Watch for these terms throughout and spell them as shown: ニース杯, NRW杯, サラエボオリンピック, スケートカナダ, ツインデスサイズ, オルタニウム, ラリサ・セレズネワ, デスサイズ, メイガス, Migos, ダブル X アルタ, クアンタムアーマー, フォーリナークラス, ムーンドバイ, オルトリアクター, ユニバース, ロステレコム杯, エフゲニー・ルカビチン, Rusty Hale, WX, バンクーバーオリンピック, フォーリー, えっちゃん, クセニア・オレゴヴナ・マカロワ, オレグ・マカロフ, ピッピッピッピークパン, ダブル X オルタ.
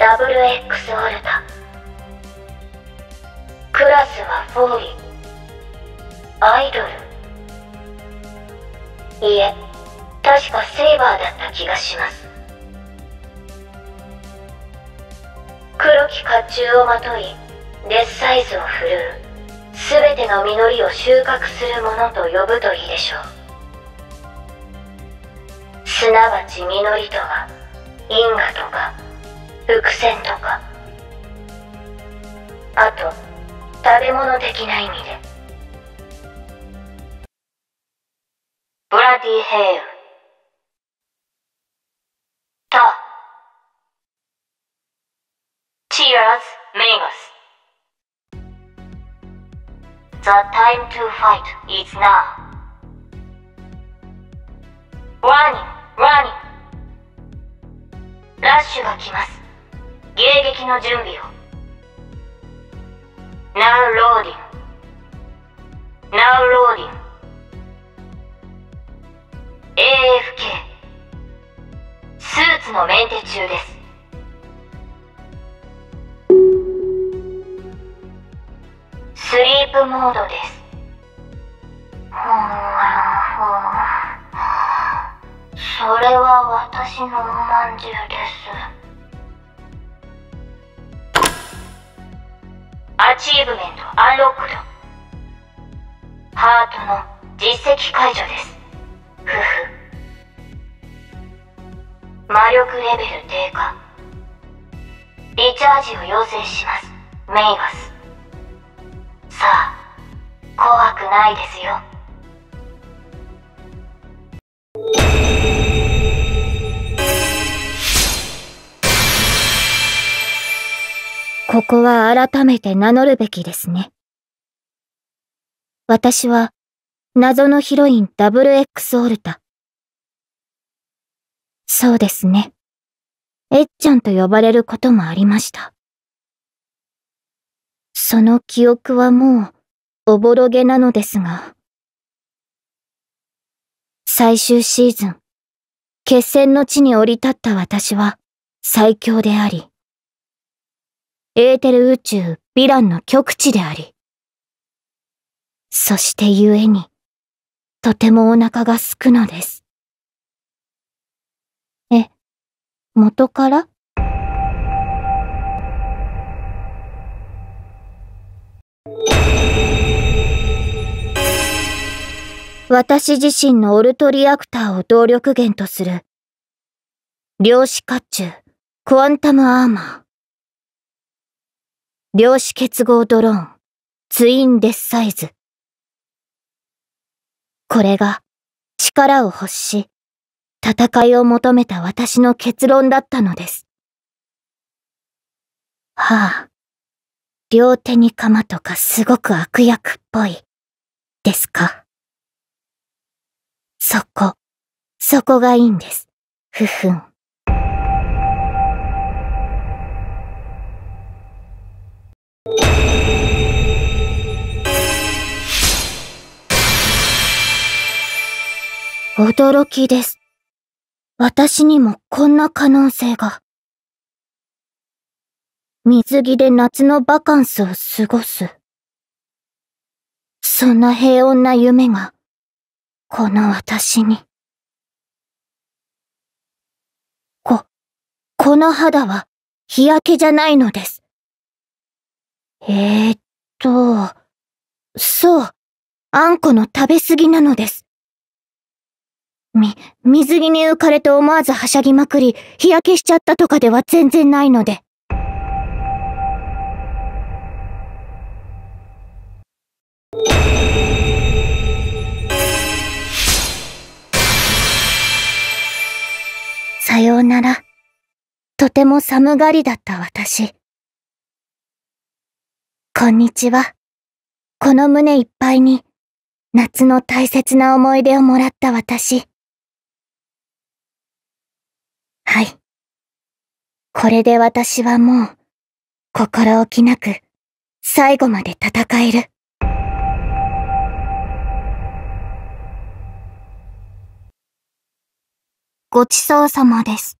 ダブル X アルタ。クラスはフォーリー。アイドル。いえ、確かセイバーだった気がします。黒き甲冑をまとい、デスサイズを振るう。すべての実りを収穫するものと呼ぶといいでしょう。すなわち実りとは、因果とか伏線とか、あと食べ物的な意味で。Rusty Hale。 Cheers, Migos. The time to fight is now. Running, running. ラッシュが来ます。迎撃の準備を。 Now loading. Now loading. AFK。 スーツのメンテ中です。スリープモードです。それは私のおまんじゅうです。アチーブメントアンロックド。ハートの実績解除です。ふふ。魔力レベル低下。リチャージを要請します、メイガス。さあ、怖くないですよ。ここは改めて名乗るべきですね。私は謎のヒロインダブル X オルタ。そうですね。えっちゃんと呼ばれることもありました。その記憶はもうおぼろげなのですが、最終シーズン、決戦の地に降り立った私は最強であり、エーテル宇宙ヴィランの極地であり、そしてゆえに、とてもお腹が空くのです。元から？私自身のオルトリアクターを動力源とする量子甲冑クアンタムアーマー、量子結合ドローンツインデスサイズ。これが力を欲し戦いを求めた私の結論だったのです。はあ、両手に鎌とかすごく悪役っぽい、ですか。そこがいいんです。ふふん。驚きです。私にもこんな可能性が。水着で夏のバカンスを過ごす。そんな平穏な夢が、この私に。この肌は日焼けじゃないのです。そう、あんこの食べ過ぎなのです。水着に浮かれて思わずはしゃぎまくり、日焼けしちゃったとかでは全然ないので。さようなら。とても寒がりだった私。こんにちは。この胸いっぱいに、夏の大切な思い出をもらった私。はい。これで私はもう、心置きなく、最後まで戦える。ごちそうさまです。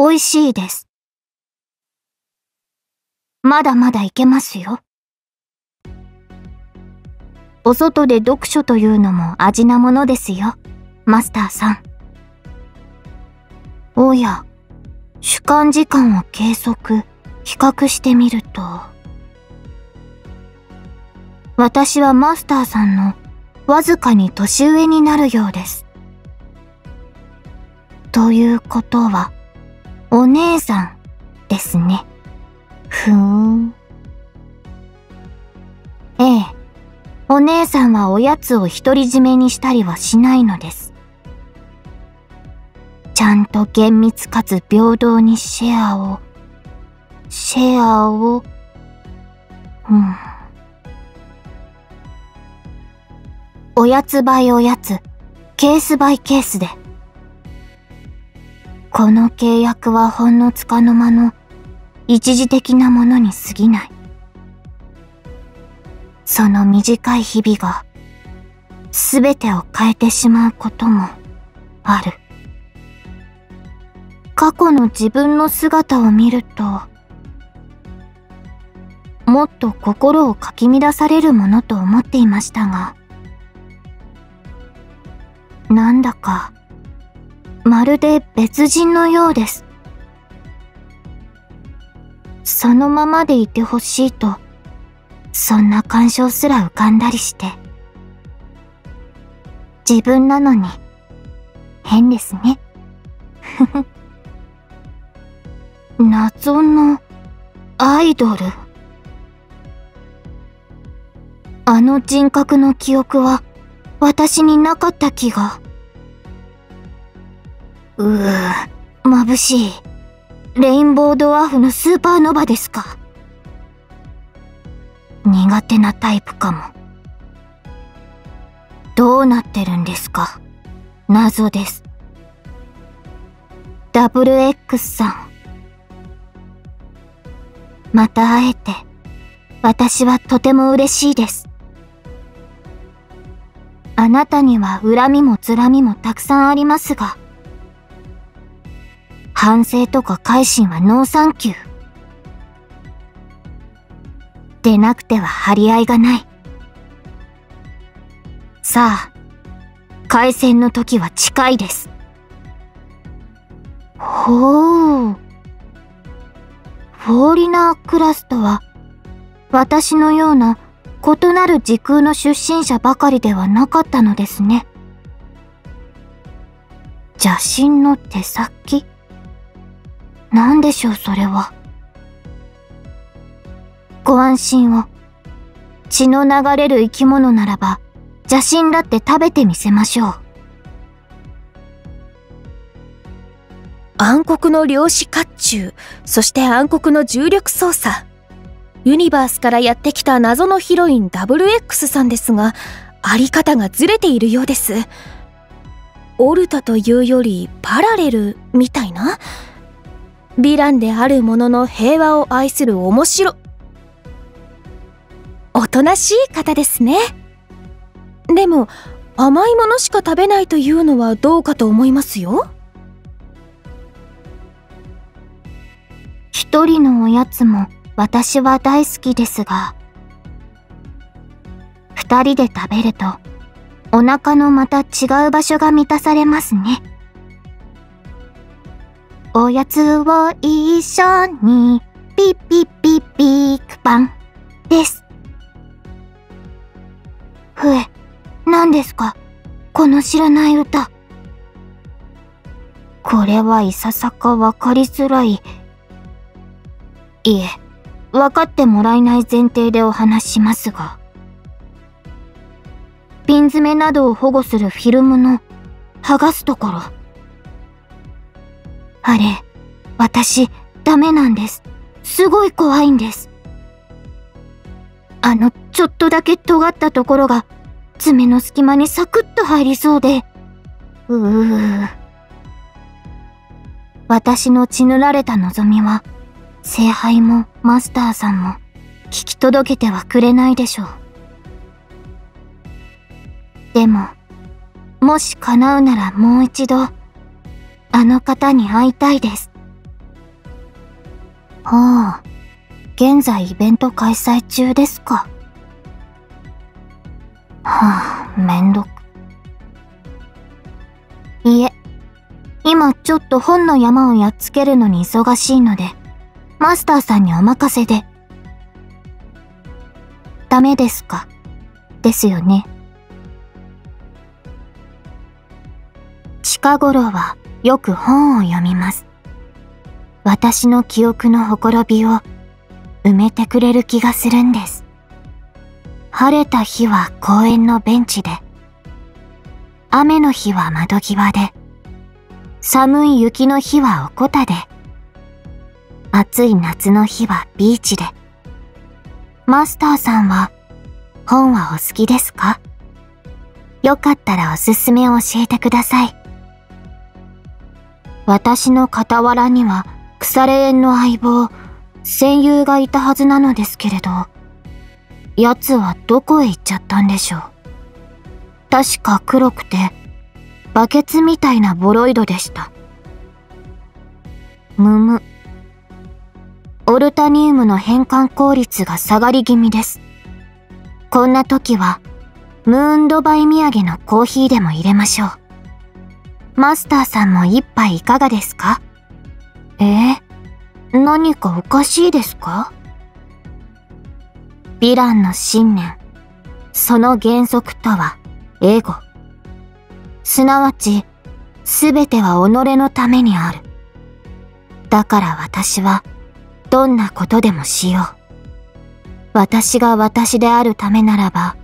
美味しいです。まだまだいけますよ。お外で読書というのも味なものですよ、マスターさん。おや、主観時間を計測、比較してみると、私はマスターさんのわずかに年上になるようです。ということは、お姉さんですね。ふーん。ええ、お姉さんはおやつを独り占めにしたりはしないのです。ちゃんと厳密かつ平等にシェアを、うん。おやつ by おやつ、ケース by ケースで。この契約はほんのつかの間の一時的なものに過ぎない。その短い日々が全てを変えてしまうこともある。過去の自分の姿を見ると、もっと心をかき乱されるものと思っていましたが、なんだかまるで別人のようです。そのままでいてほしいと、そんな感傷すら浮かんだりして。自分なのに、変ですね。ふふ。謎のアイドル。あの人格の記憶は私になかった気が。うう、眩しい。レインボードワーフのスーパーノヴァですか。苦手なタイプかも。どうなってるんですか。謎です。WX さん。また会えて、私はとても嬉しいです。あなたには恨みもつらみもたくさんありますが、反省とか改心はノーサンキュー。でなくては張り合いがない。さあ、開戦の時は近いです。ほう。フォーリナークラスとは、私のような異なる時空の出身者ばかりではなかったのですね。邪神の手先？何でしょうそれは。ご安心を。血の流れる生き物ならば邪神だって食べてみせましょう。暗黒の量子甲冑、そして暗黒の重力操作。ユニバースからやってきた謎のヒロイン WX さんですが、あり方がずれているようです。オルタというよりパラレルみたいな。ヴィランであるものの平和を愛する面白、おとなしい方ですね。でも甘いものしか食べないというのはどうかと思いますよ。一人のおやつも私は大好きですが、二人で食べるとお腹のまた違う場所が満たされますね。おやつを一緒に、ピッピッピッピークパンです。ふえ、何ですかこの知らない歌。これはいささかわかりづらい。いえ、わかってもらえない前提でお話しますが、ピン詰めなどを保護するフィルムの剥がすところ、あれ、私、ダメなんです。すごい怖いんです。ちょっとだけ尖ったところが、爪の隙間にサクッと入りそうで、私の血塗られた望みは、聖杯もマスターさんも、聞き届けてはくれないでしょう。でも、もし叶うならもう一度、あの方に会いたいです。ああ、現在イベント開催中ですか。はあ、めんどく。いえ、今ちょっと本の山をやっつけるのに忙しいので、マスターさんにお任せで。ダメですか。ですよね。近頃はよく本を読みます。私の記憶のほころびを埋めてくれる気がするんです。晴れた日は公園のベンチで、雨の日は窓際で、寒い雪の日はおこたで、暑い夏の日はビーチで。マスターさんは本はお好きですか？よかったらおすすめを教えてください。私の傍らには腐れ縁の相棒、戦友がいたはずなのですけれど、奴はどこへ行っちゃったんでしょう。確か黒くて、バケツみたいなボロイドでした。むむ。オルタニウムの変換効率が下がり気味です。こんな時は、ムーンドバイ土産のコーヒーでも入れましょう。マスターさんも一杯いかがですか？何かおかしいですか？ヴィランの信念、その原則とは、エゴ。すなわち、すべては己のためにある。だから私は、どんなことでもしよう。私が私であるためならば、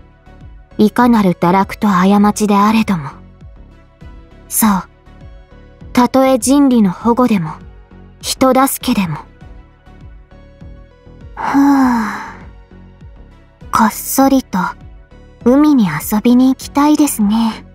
いかなる堕落と過ちであれども。そう。たとえ人理の保護でも、人助けでも。ふぅ。こっそりと、海に遊びに行きたいですね。